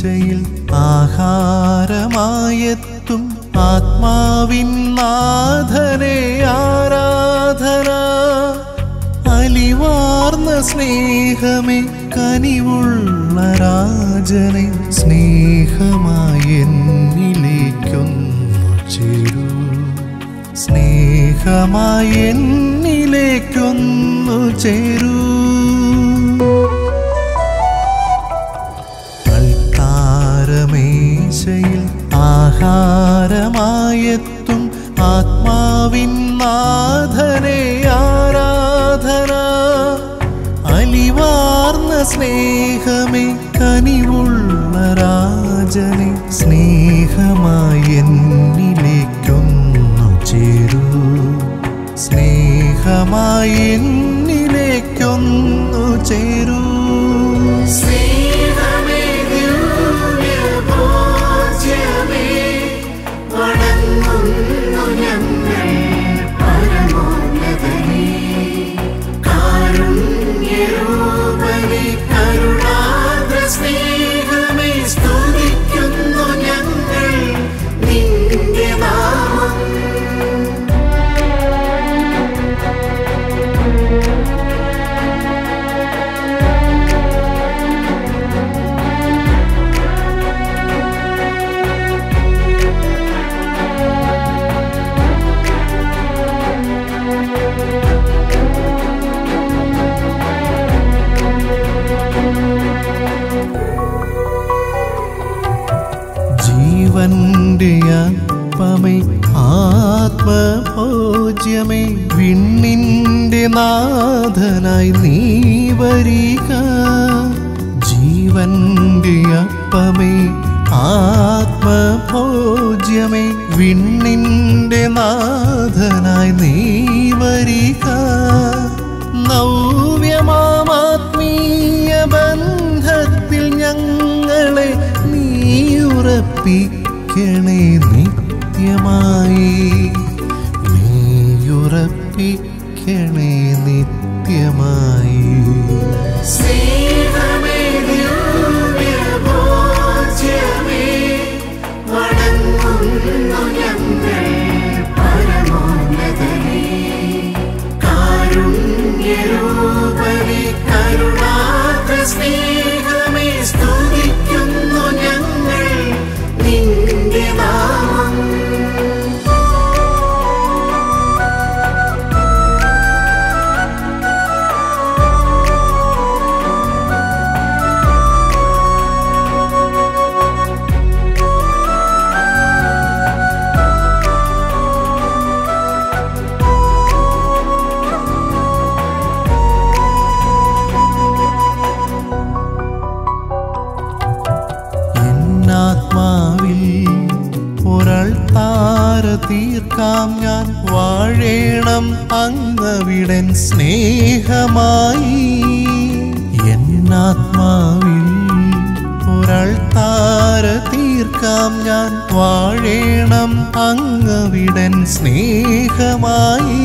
ദിശയിൽ ആഹാരമായെത്തും ആത്മാവിൻ നാഥനെ ആരാധന. അലിവാർന്ന സ്നേഹമേ കനിവുള്ള രാജനെ സ്നേഹമായി എന്നിലേക്കൊന്നു ചേരൂ, സ്നേഹമായി എന്നിലേക്കൊന്നു ചേരൂ. അൽത്താരമേശയിൽ ആഹാരമായെത്തും ആത്മാവിൻ നാഥനെ ആരാധന. അലിവാർന്ന സ്നേഹമേ കനിവുള്ള രാജനെ സ്നേഹമായി എന്നിലേക്കൊന്നു ചേരൂ, സ്നേഹമായി എന്നിലേക്കൊന്നു ചേരൂ. പ്പമേ ആത്മഭോജ്യമേ വിണ്ണിൻ്റെ നാഥനായി നീ വരിക. ജീവൻ്റെ അപ്പമേ ആത്മഭോജ്യമേ വിണ്ണിൻ്റെ നാഥനായി നീ വരിക. നവ്യമാമാത്മീയ ബന്ധത്തിൽ ഞങ്ങളെ നീ ഉറപ്പിക്കണേ, നിത്യമായി നീയുറപ്പിക്കണേ, നിത്യമായി. ആത്മാവിൽ ഒരാൾത്താര തീർക്കാം ഞാൻ, വാഴേണം അങ്ങവിടൻ സ്നേഹമായി. എന്നാത്മാവിൽ ഒരാൾത്താര തീർക്കാം ഞാൻ, വാഴേണം അങ്ങവിടൻ സ്നേഹമായി.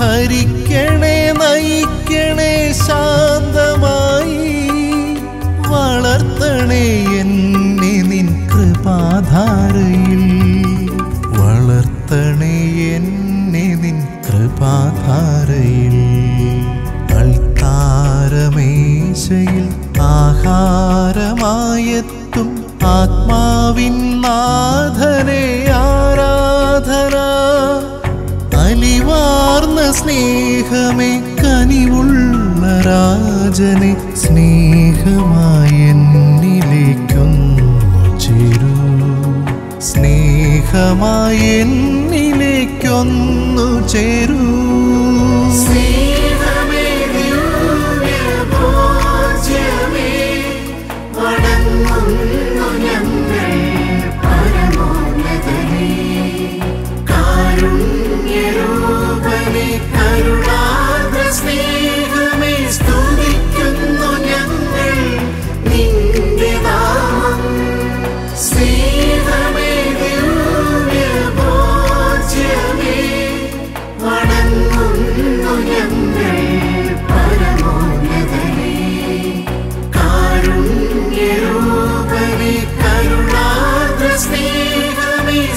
ഭരിക്കണേ നയിക്കണേ ശാന്തമായി, വളർത്തണേ എന്നെ നിൻ കൃപാധാരയിൽ, വളർത്തണേ എന്നെ നിൻ കൃപാധാരയിൽ. അൽത്താരമേശയിൽ ആഹാരമായെത്തും ആത്മാവിൻ നാഥനെ ആരാധന. അലിവാർന്ന സ്നേഹമേ കനിവുള്ള രാജനെ സ്നേഹമായി എന്നിലേക്കൊന്നു ചേരൂ, സ്നേഹമായി എന്നിലേക്കൊന്നു ചേരൂ.